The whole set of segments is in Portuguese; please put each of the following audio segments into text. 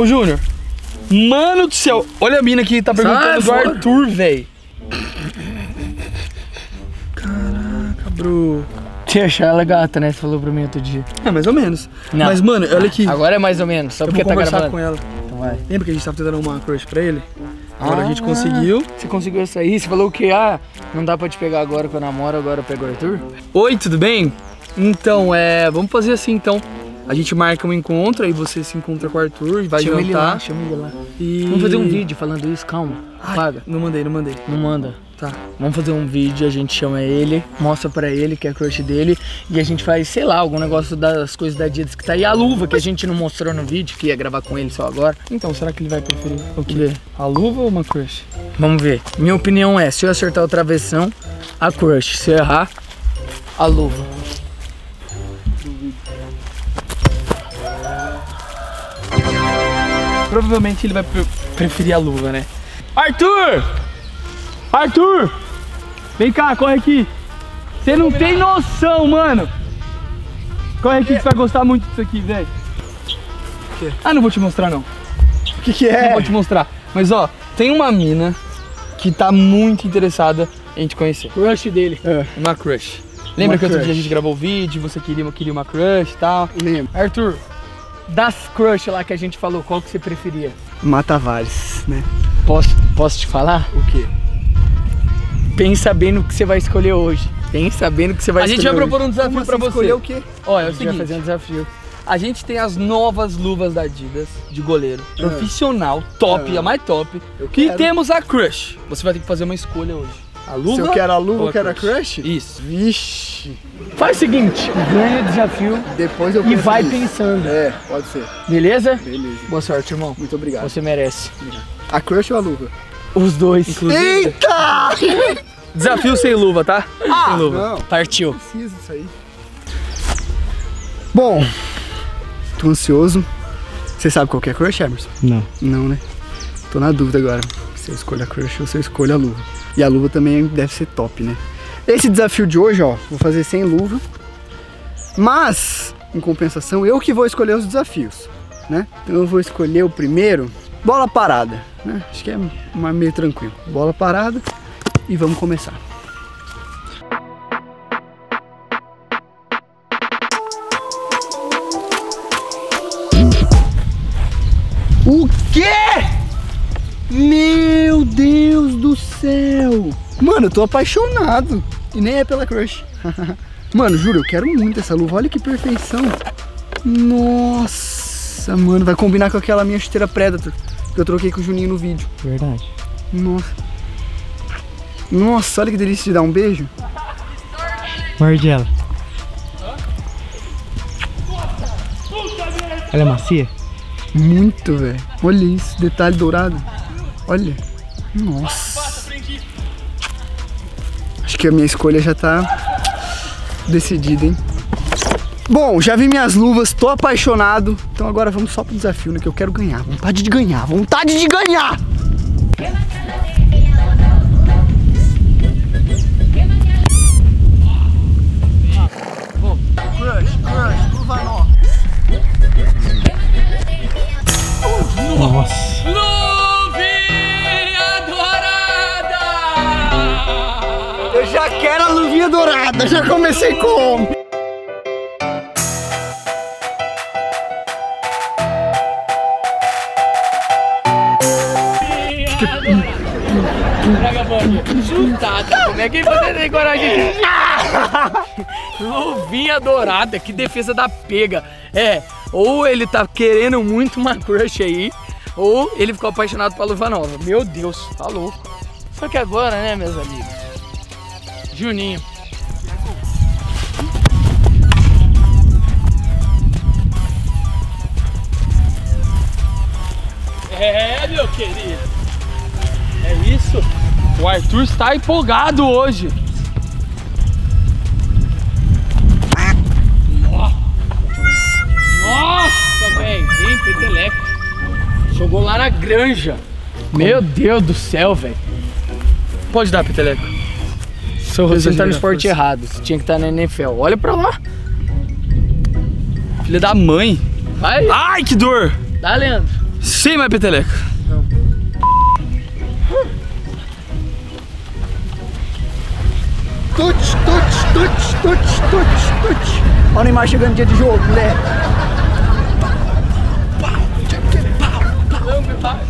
Ô, Júnior, mano do céu, olha a mina que tá perguntando do Arthur, velho. Caraca, bro. Você achar ela gata, né? Você falou pra mim outro dia. É, mais ou menos. Não. Mas, mano, olha aqui. Agora é mais ou menos, só porque tá gravando. Eu vou conversar com ela. Então vai. Lembra que a gente tava tentando uma crush pra ele? Agora a gente conseguiu. Você conseguiu sair? Você falou o quê? Ah, não dá pra te pegar agora que eu namoro, agora eu pego o Arthur. Oi, tudo bem? Então, vamos fazer assim, então. A gente marca um encontro, aí você se encontra com o Arthur e vai jantar. Chama ele lá. E... vamos fazer um vídeo falando isso, calma. Apaga. Não mandei, não mandei. Não manda. Tá. Vamos fazer um vídeo, a gente chama ele, mostra pra ele que é a crush dele e a gente faz, sei lá, algum negócio das coisas da Adidas que tá aí. A luva que a gente não mostrou no vídeo, que ia gravar com ele só agora. Então, será que ele vai preferir o quê? A luva ou uma crush? Vamos ver. Minha opinião é, se eu acertar o travessão, a crush. Se eu errar, a luva. Provavelmente ele vai preferir a luva, né? Arthur! Arthur! Vem cá, corre aqui! Você não tem noção, mano! Corre aqui que você vai gostar muito disso aqui, velho! Ah, não vou te mostrar, não! O que que é? Não vou te mostrar! Mas ó, tem uma mina que tá muito interessada em te conhecer. Crush dele! É. Uma crush! Lembra que outro dia a gente gravou o vídeo, você queria uma crush e tal? Lembro! Arthur, das crush lá que a gente falou, qual que você preferia? Matavares, né? Posso te falar? O quê? Pensa bem no que você vai escolher hoje. Pensa bem no que você vai escolher. A gente vai propor um desafio pra você. Escolher o quê? Olha, é o seguinte. A gente vai fazer um desafio. A gente tem as novas luvas da Adidas de goleiro. Profissional, top, a mais top. E temos a crush. Você vai ter que fazer uma escolha hoje. A luva? Se eu quero a luva, eu quero a crush? Isso. Vixe. Faz o seguinte, ganha o desafio. Depois eu penso. E vai pensando. É, pode ser. Beleza? Beleza. Boa sorte, irmão. Muito obrigado. Você merece. A crush ou a luva? Os dois, inclusive. Eita! Desafio sem luva, tá? Ah, sem luva. Não. Partiu. Não precisa disso aí. Bom, tô ansioso. Você sabe qual que é a crush, Emerson? Não. Não, né? Tô na dúvida agora. Se eu escolho a crush ou se eu escolho a luva. E a luva também deve ser top, né? Esse desafio de hoje, ó, vou fazer sem luva. Mas, em compensação, eu que vou escolher os desafios, né? Então eu vou escolher o primeiro... bola parada, né? Acho que é meio tranquilo. Bola parada e vamos começar. O quê? Meu Deus do céu! Mano, eu tô apaixonado. E nem é pela crush. Mano, juro, eu quero muito essa luva. Olha que perfeição. Nossa! Mano, vai combinar com aquela minha chuteira Predator que eu troquei com o Juninho no vídeo. Verdade. Nossa. Nossa, olha que delícia de dar um beijo. Morde ela. Ela é macia? Muito, velho. Olha isso, detalhe dourado. Olha. Nossa. Acho que a minha escolha já tá decidida, hein? Bom, já vi minhas luvas, tô apaixonado. Então agora vamos só pro desafio, né? Que eu quero ganhar. Vontade de ganhar, vontade de ganhar! Crush, luva nó. Nossa! Luvinha dourada! Eu já quero a luvinha dourada, já comecei com... Chutada, como é que você tem coragem? Luvinha dourada, que defesa da pega. É, ou ele tá querendo muito uma crush aí, ou ele ficou apaixonado pela luva nova. Meu Deus, tá louco. Só que agora, né, meus amigos? Juninho. É, meu querido. É isso. O Arthur está empolgado hoje. Nossa, velho. Hein, peteleco. Jogou lá na granja. Como? Meu Deus do céu, velho. Pode dar, peteleco. Você tá no esporte errado. Você tinha que estar na NFL. Olha pra lá. Filha da mãe. Vai. Ai, que dor. Dá, Leandro. Sim, mas peteleca. Não. Touch, touch, touch, touch, touch, touch. Olha o Neymar chegando no dia de jogo, moleque. Pau, pau, pau, pau, pau, pau.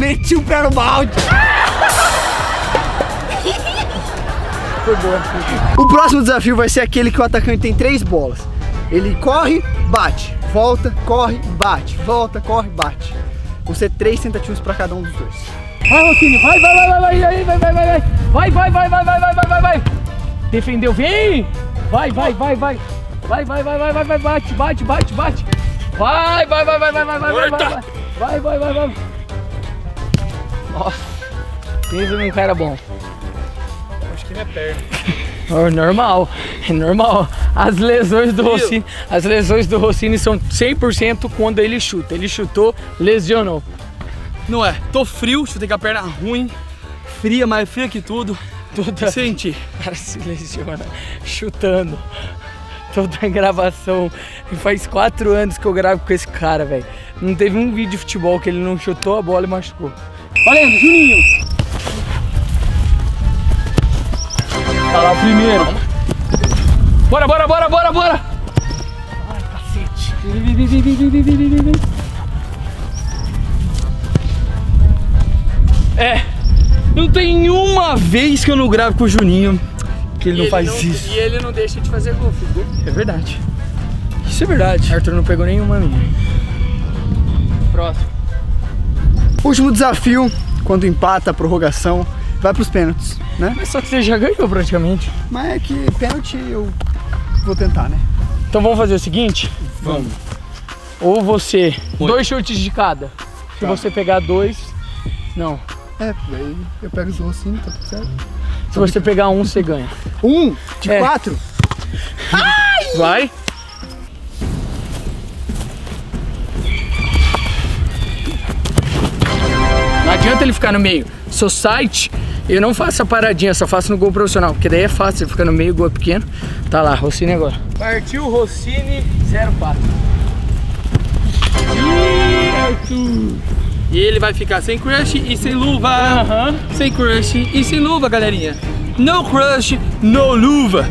Meti o pé no balde. Foi boa. O próximo desafio vai ser aquele que o atacante tem 3 bolas. Ele corre, bate, volta, corre, bate, volta, corre, bate. Vão ser 3 tentativas para cada um dos dois. Vai, Rossini, vai, vai, vai, vai, vai, vai, vai, vai, vai, vai, vai, vai, vai, vai, vai, vai. Defendeu, vem. Vai, vai, vai, vai, vai, vai, vai, vai, vai, vai, bate, bate, bate, bate. Vai, vai, vai, vai, vai, vai, vai, vai, vai, vai, vai, vai. Nossa, pensa num cara bom. Acho que não é perna. É normal, é normal. As lesões do Rossini são 100% quando ele chuta. Ele chutou, lesionou. Não é, tô frio, chutei com a perna ruim. Fria, mais fria que tudo. Toda... Senti. O cara se lesiona chutando. Toda a gravação. E faz 4 anos que eu gravo com esse cara, velho. Não teve um vídeo de futebol que ele não chutou a bola e machucou. Valendo, Juninho! Tá lá o primeiro. Bora, bora, bora, bora, bora! Ai, cacete. É, não tem uma vez que eu não gravo com o Juninho que ele não faz isso. E ele não deixa de fazer gol, filho. É verdade. Isso é verdade. Arthur não pegou nenhuma minha. Próximo. Último desafio, quando empata a prorrogação, vai pros pênaltis, né? Mas só que você já ganhou praticamente. Mas é que pênalti eu vou tentar, né? Então vamos fazer o seguinte? Vamos. Ou você, 2 chutes de cada. Se você pegar 2, não. É, eu pego os 2 sim, tá tudo certo. Se você pegar 1, você ganha. 1 de 4? Ai! Vai. Não adianta ele ficar no meio. Society, eu não faço a paradinha, só faço no gol profissional, porque daí é fácil, ele fica no meio, o gol é pequeno. Tá lá, Rossini agora. Partiu Rossini, 04. E ele vai ficar sem crush e sem luva. Sem crush e sem luva, galerinha. No crush, no luva.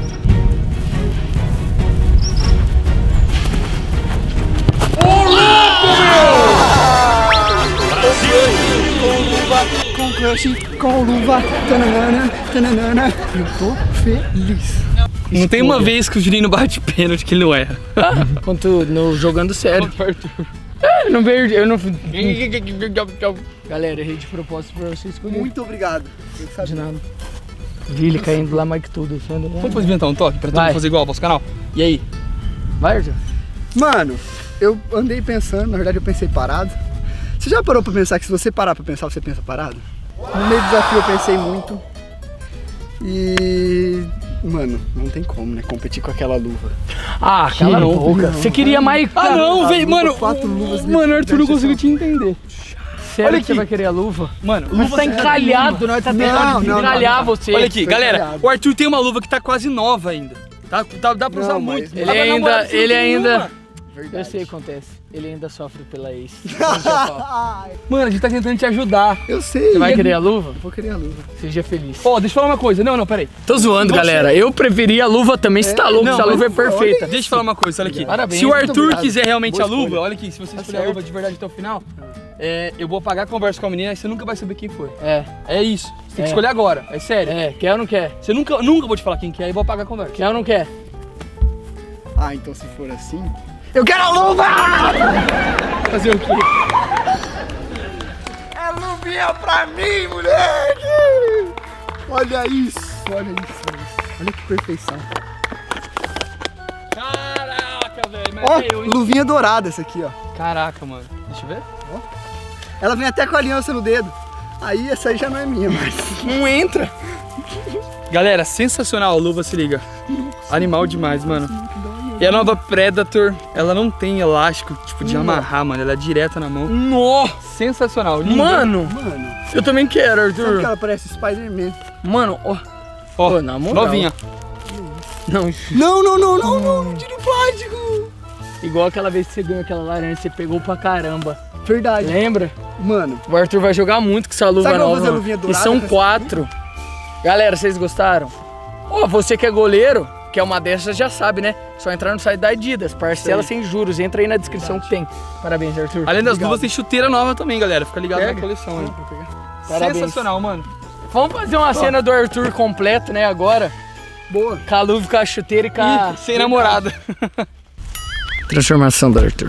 Com crush, com luva, tananana, tananana. Eu tô feliz. Não tem uma vez que o Juninho bate pênalti que ele não erra. Quanto no jogando sério. É, não perdi, eu não... Galera, errei de propósito pra vocês escolherem. Muito obrigado. De nada. Vi ele caindo lá mais que tudo. Vamos inventar um toque pra todo mundo fazer igual ao nosso canal? E aí? Vai, Arthur? Mano, eu andei pensando, na verdade eu pensei parado. Você já parou pra pensar que se você parar pra pensar, você pensa parado? No meio do desafio eu pensei muito e... Mano, não tem como, né? Competir com aquela luva. Ah, cala a boca. Você queria mais... Ah, não, velho, mano. 4 luvas. Mano, Arthur, não consigo te entender. Sério que você vai querer a luva? Mano, luva tá encalhado, nós tá tentando desencalhar você. Olha aqui, galera, o Arthur tem uma luva que tá quase nova ainda. Dá pra usar muito. Ele ainda... Verdade. Eu sei o que acontece, ele ainda sofre pela ex. Mano, a gente tá tentando te ajudar. Eu sei. Você vai querer a luva? Vou querer a luva. Seja feliz. Ó, deixa eu falar uma coisa. Não, não, peraí. Tô zoando, galera. Eu preferia a luva também, se tá louco, essa luva é perfeita. Deixa eu falar uma coisa, olha aqui. Parabéns, se o Arthur quiser realmente a luva, olha aqui, se você escolher a luva de verdade até o final, eu vou apagar a conversa com a menina e você nunca vai saber quem foi. É isso. Você tem que escolher agora, é sério. Quer ou não quer? Você nunca vou te falar quem quer e vou apagar a conversa. Quer ou não quer? Ah, então se for assim... Eu quero a luva! Fazer o quê? É luvinha pra mim, moleque! Olha isso, olha isso, olha isso. Olha que perfeição. Caraca, velho. Ó, luvinha dourada essa aqui, ó. Caraca, mano. Deixa eu ver. Ó. Ela vem até com a aliança no dedo. aí essa aí já não é minha mais. Não entra. Galera, sensacional a luva, se liga. Animal demais, mano. E a nova Predator, ela não tem elástico, tipo, de amarrar, mano. Ela é direta na mão. Nossa! Sensacional. Lindo. Mano! Eu também quero, Arthur. Sabe que ela parece Spider-Man. Mano, ó. Ó, na moral. Novinha. Não, tira o plástico. Igual aquela vez que você ganhou aquela laranja, você pegou pra caramba. Verdade. Lembra? Mano. O Arthur vai jogar muito com essa luva nova. E são 4. Galera, vocês gostaram? Ó, você que é goleiro, que é uma dessas, já sabe, né? Só entrar no site da Adidas, parcela sem juros. Entra aí na descrição que tem. Parabéns, Arthur. Além das luvas, tem chuteira nova também, galera. Fica ligado na coleção aí. Parabéns. Sensacional, mano. Vamos fazer uma cena do Arthur completo, né, agora. Boa. Com a luva, com a chuteira e com a... sem namorada. Transformação do Arthur.